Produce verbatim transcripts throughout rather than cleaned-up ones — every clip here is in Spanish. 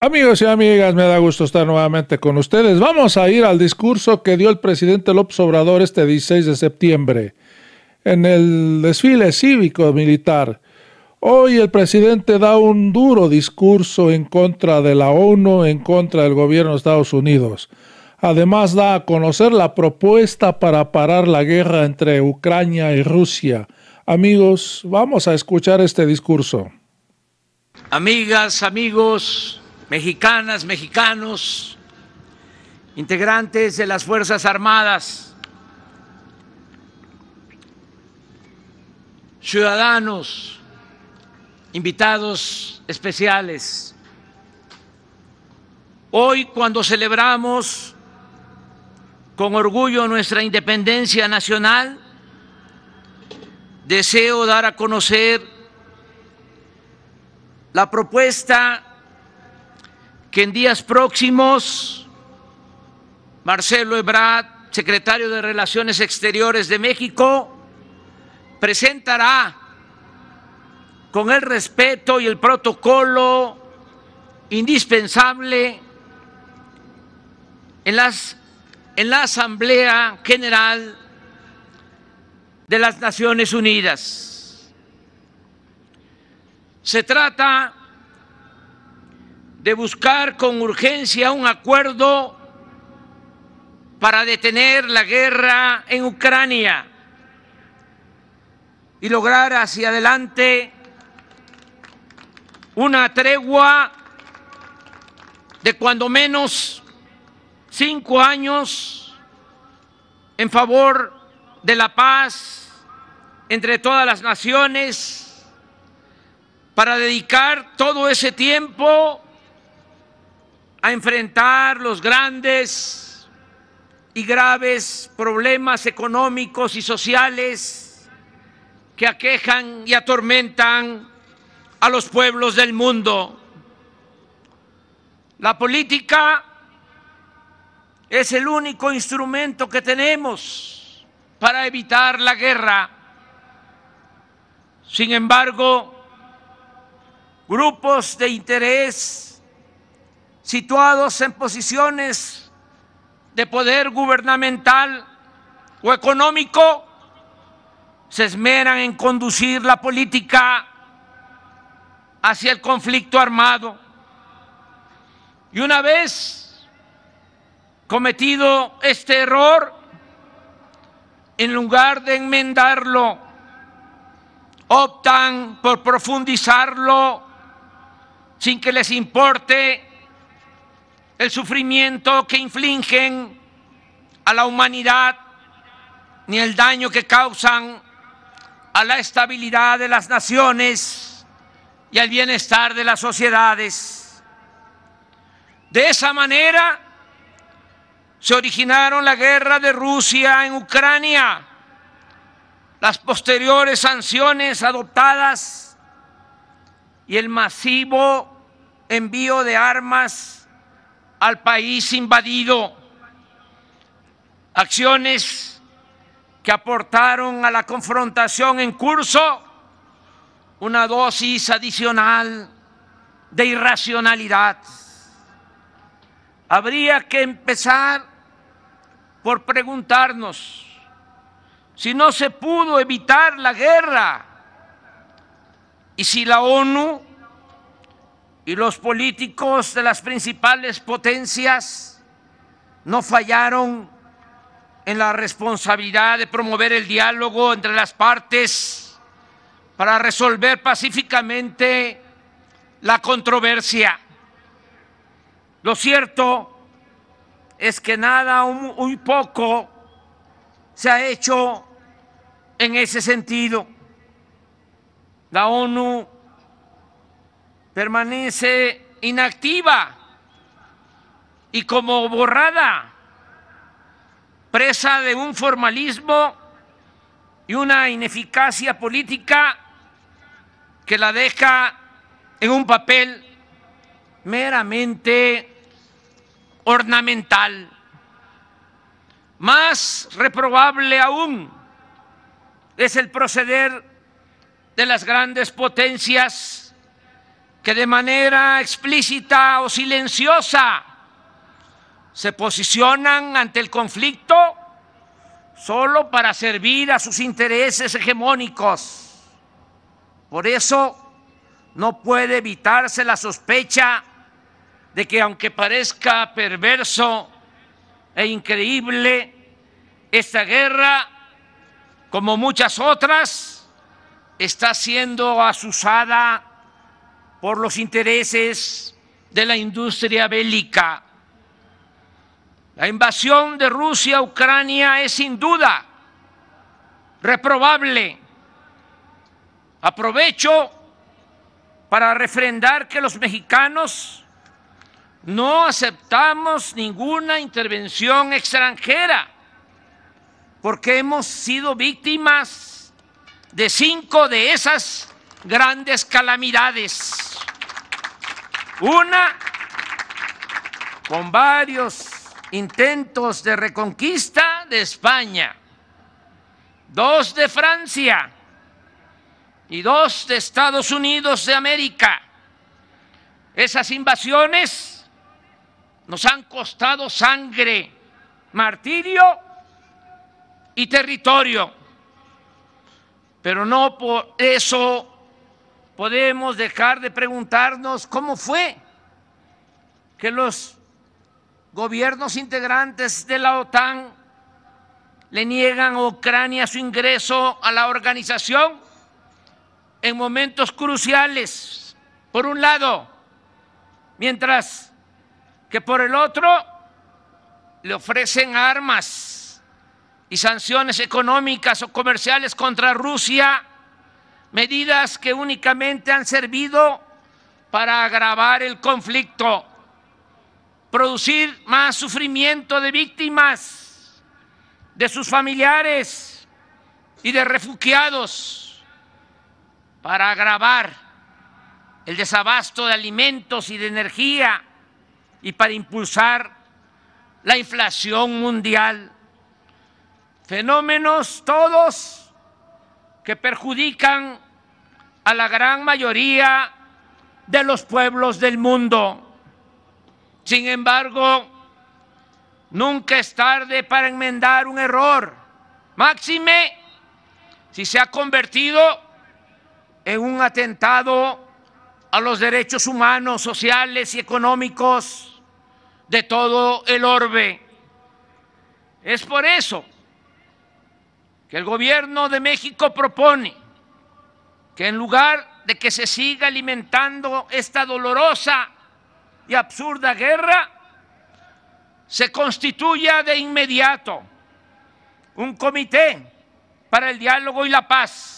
Amigos y amigas, me da gusto estar nuevamente con ustedes. Vamos a ir al discurso que dio el presidente López Obrador este dieciséis de septiembre en el desfile cívico militar. Hoy el presidente da un duro discurso en contra de la ONU, en contra del gobierno de Estados Unidos. Además da a conocer la propuesta para parar la guerra entre Ucrania y Rusia. Amigos, vamos a escuchar este discurso. Amigas, amigos, mexicanas, mexicanos, integrantes de las Fuerzas Armadas, ciudadanos, invitados especiales. Hoy, cuando celebramos con orgullo nuestra independencia nacional, deseo dar a conocer la propuesta que en días próximos Marcelo Ebrard, secretario de Relaciones Exteriores de México, presentará con el respeto y el protocolo indispensable en, las, en la Asamblea General de las Naciones Unidas. Se trata de buscar con urgencia un acuerdo para detener la guerra en Ucrania y lograr hacia adelante una tregua de cuando menos cinco años en favor de la paz entre todas las naciones, para dedicar todo ese tiempo a enfrentar los grandes y graves problemas económicos y sociales que aquejan y atormentan a los pueblos del mundo. La política es el único instrumento que tenemos para evitar la guerra. Sin embargo, grupos de interés situados en posiciones de poder gubernamental o económico se esmeran en conducir la política hacia el conflicto armado. Y una vez cometido este error, en lugar de enmendarlo, optan por profundizarlo sin que les importe el sufrimiento que infligen a la humanidad ni el daño que causan a la estabilidad de las naciones y al bienestar de las sociedades. De esa manera se originaron la guerra de Rusia en Ucrania, las posteriores sanciones adoptadas y el masivo envío de armas al país invadido, acciones que aportaron a la confrontación en curso una dosis adicional de irracionalidad. Habría que empezar por preguntarnos si no se pudo evitar la guerra y si la ONU y los políticos de las principales potencias no fallaron en la responsabilidad de promover el diálogo entre las partes para resolver pacíficamente la controversia. Lo cierto es que nada, muy poco se ha hecho en ese sentido. La ONU permanece inactiva y como borrada, presa de un formalismo y una ineficacia política que la deja en un papel meramente ornamental. Más reprobable aún es el proceder de las grandes potencias que de manera explícita o silenciosa se posicionan ante el conflicto solo para servir a sus intereses hegemónicos. Por eso no puede evitarse la sospecha de que, aunque parezca perverso e increíble, esta guerra, como muchas otras, está siendo azuzada por los intereses de la industria bélica. La invasión de Rusia a Ucrania es sin duda reprobable. Aprovecho para refrendar que los mexicanos no aceptamos ninguna intervención extranjera, porque hemos sido víctimas de cinco de esas grandes calamidades. Una, con varios intentos de reconquista de España, dos de Francia y dos de Estados Unidos de América. Esas invasiones nos han costado sangre, martirio y territorio, pero no por eso podemos dejar de preguntarnos cómo fue que los gobiernos integrantes de la OTAN le niegan a Ucrania su ingreso a la organización en momentos cruciales, por un lado, mientras que por el otro le ofrecen armas y sanciones económicas o comerciales contra Rusia, medidas que únicamente han servido para agravar el conflicto, producir más sufrimiento de víctimas, de sus familiares y de refugiados, para agravar el desabasto de alimentos y de energía y para impulsar la inflación mundial. Fenómenos todos que perjudican a la gran mayoría de los pueblos del mundo. Sin embargo, nunca es tarde para enmendar un error, máxime si se ha convertido en un atentado a los derechos humanos, sociales y económicos de todo el orbe. Es por eso que el gobierno de México propone que, en lugar de que se siga alimentando esta dolorosa y absurda guerra, se constituya de inmediato un comité para el diálogo y la paz,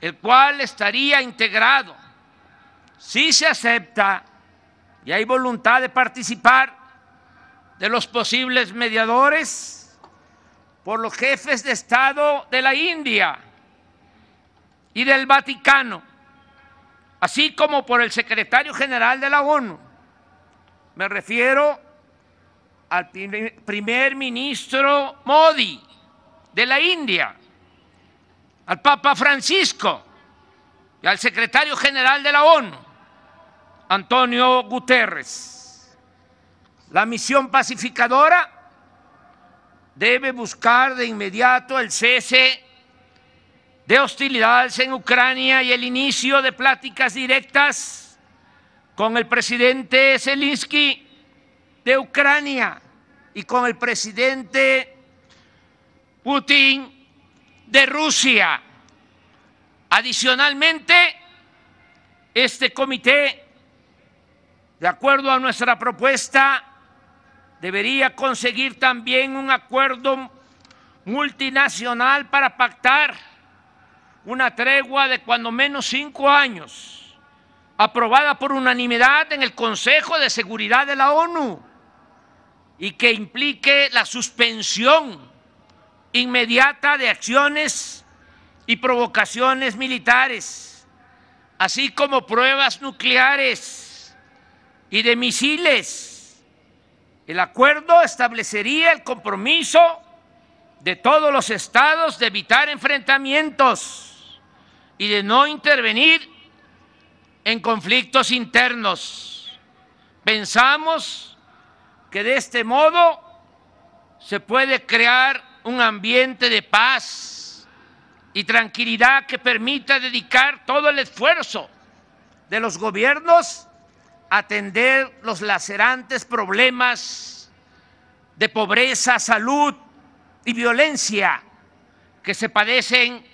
el cual estaría integrado, si se acepta y hay voluntad de participar, de los posibles mediadores, por los jefes de Estado de la India y del Vaticano, así como por el secretario general de la ONU. Me refiero al primer ministro Modi de la India, al Papa Francisco y al secretario general de la ONU, Antonio Guterres. La misión pacificadora debe buscar de inmediato el cese de hostilidades en Ucrania y el inicio de pláticas directas con el presidente Zelensky de Ucrania y con el presidente Putin de Rusia. Adicionalmente, este comité, de acuerdo a nuestra propuesta, debería conseguir también un acuerdo multinacional para pactar una tregua de cuando menos cinco años, aprobada por unanimidad en el Consejo de Seguridad de la ONU, y que implique la suspensión inmediata de acciones y provocaciones militares, así como pruebas nucleares y de misiles. El acuerdo establecería el compromiso de todos los estados de evitar enfrentamientos y de no intervenir en conflictos internos. Pensamos que de este modo se puede crear un ambiente de paz y tranquilidad que permita dedicar todo el esfuerzo de los gobiernos a atender los lacerantes problemas de pobreza, salud y violencia que se padecen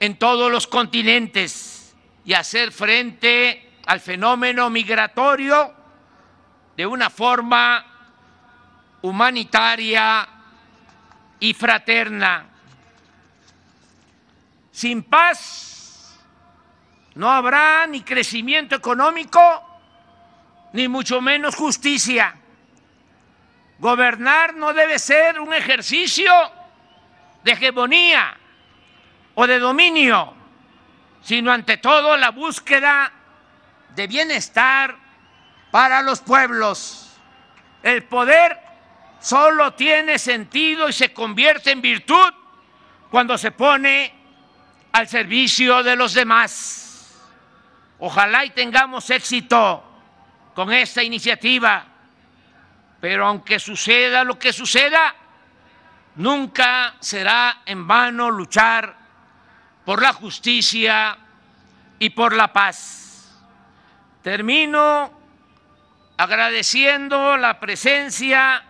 en todos los continentes y hacer frente al fenómeno migratorio de una forma humanitaria y fraterna. Sin paz no habrá ni crecimiento económico, ni mucho menos justicia. Gobernar no debe ser un ejercicio de hegemonía o de dominio, sino ante todo la búsqueda de bienestar para los pueblos. El poder solo tiene sentido y se convierte en virtud cuando se pone al servicio de los demás. Ojalá y tengamos éxito con esta iniciativa, pero aunque suceda lo que suceda, nunca será en vano luchar por la justicia y por la paz. Termino agradeciendo la presencia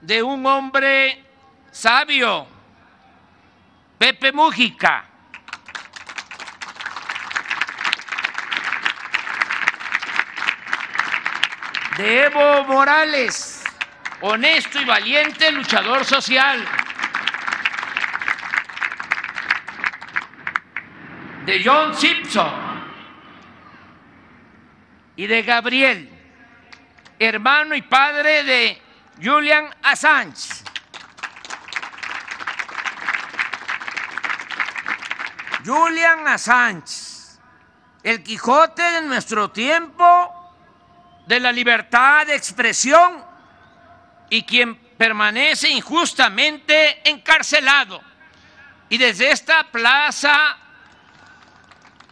de un hombre sabio, Pepe Mujica, de Evo Morales, honesto y valiente luchador social, de John Simpson y de Gabriel, hermano y padre de Julian Assange, Julian Assange, el Quijote de nuestro tiempo, de la libertad de expresión y quien permanece injustamente encarcelado. Y desde esta plaza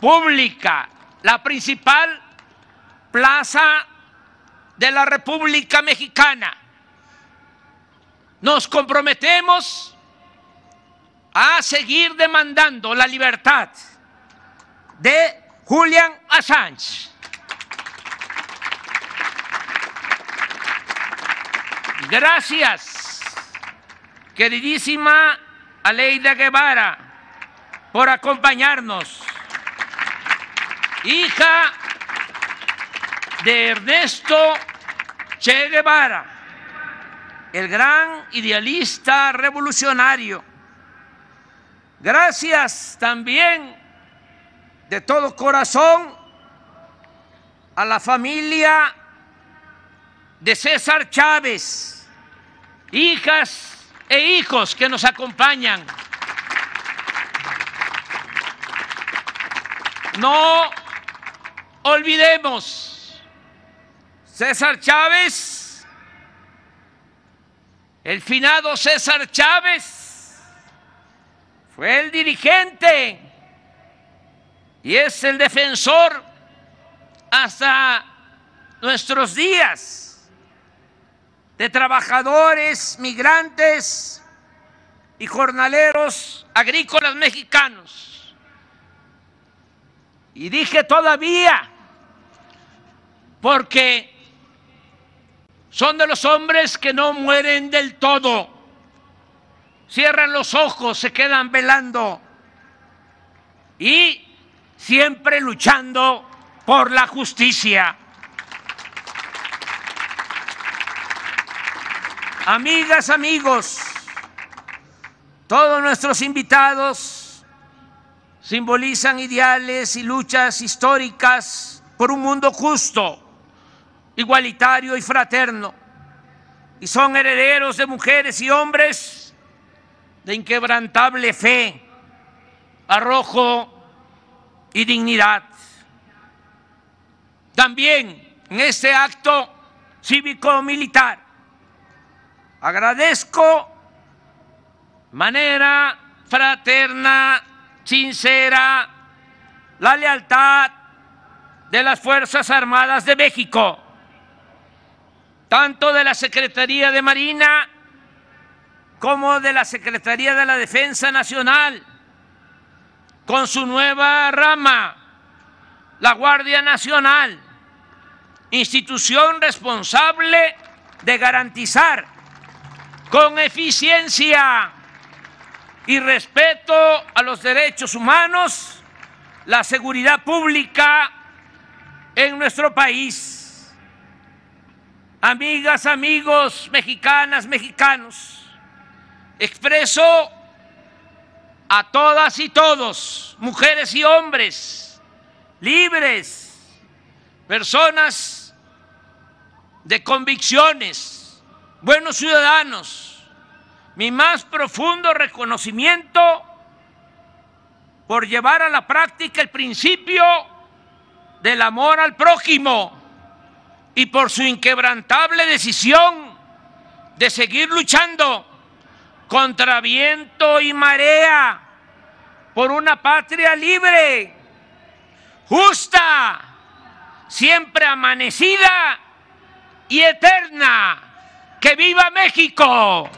pública, la principal plaza de la República Mexicana, nos comprometemos a seguir demandando la libertad de Julian Assange. Gracias, queridísima Aleida Guevara, por acompañarnos, hija de Ernesto Che Guevara, el gran idealista revolucionario. Gracias también de todo corazón a la familia de César Chávez, hijas e hijos que nos acompañan. No olvidemos, César Chávez, el finado César Chávez fue el dirigente y es el defensor hasta nuestros días de trabajadores, migrantes y jornaleros agrícolas mexicanos. Y dije todavía, porque son de los hombres que no mueren del todo, cierran los ojos, se quedan velando y siempre luchando por la justicia. Amigas, amigos, todos nuestros invitados simbolizan ideales y luchas históricas por un mundo justo, igualitario y fraterno, y son herederos de mujeres y hombres de inquebrantable fe, arrojo y dignidad. También en este acto cívico-militar agradezco de manera fraterna, sincera, la lealtad de las Fuerzas Armadas de México, tanto de la Secretaría de Marina como de la Secretaría de la Defensa Nacional, con su nueva rama, la Guardia Nacional, institución responsable de garantizar con eficiencia y respeto a los derechos humanos la seguridad pública en nuestro país. Amigas, amigos, mexicanas, mexicanos, expreso a todas y todos, mujeres y hombres, libres, personas de convicciones, buenos ciudadanos, mi más profundo reconocimiento por llevar a la práctica el principio del amor al prójimo y por su inquebrantable decisión de seguir luchando contra viento y marea por una patria libre, justa, siempre amanecida y eterna. ¡Que viva México!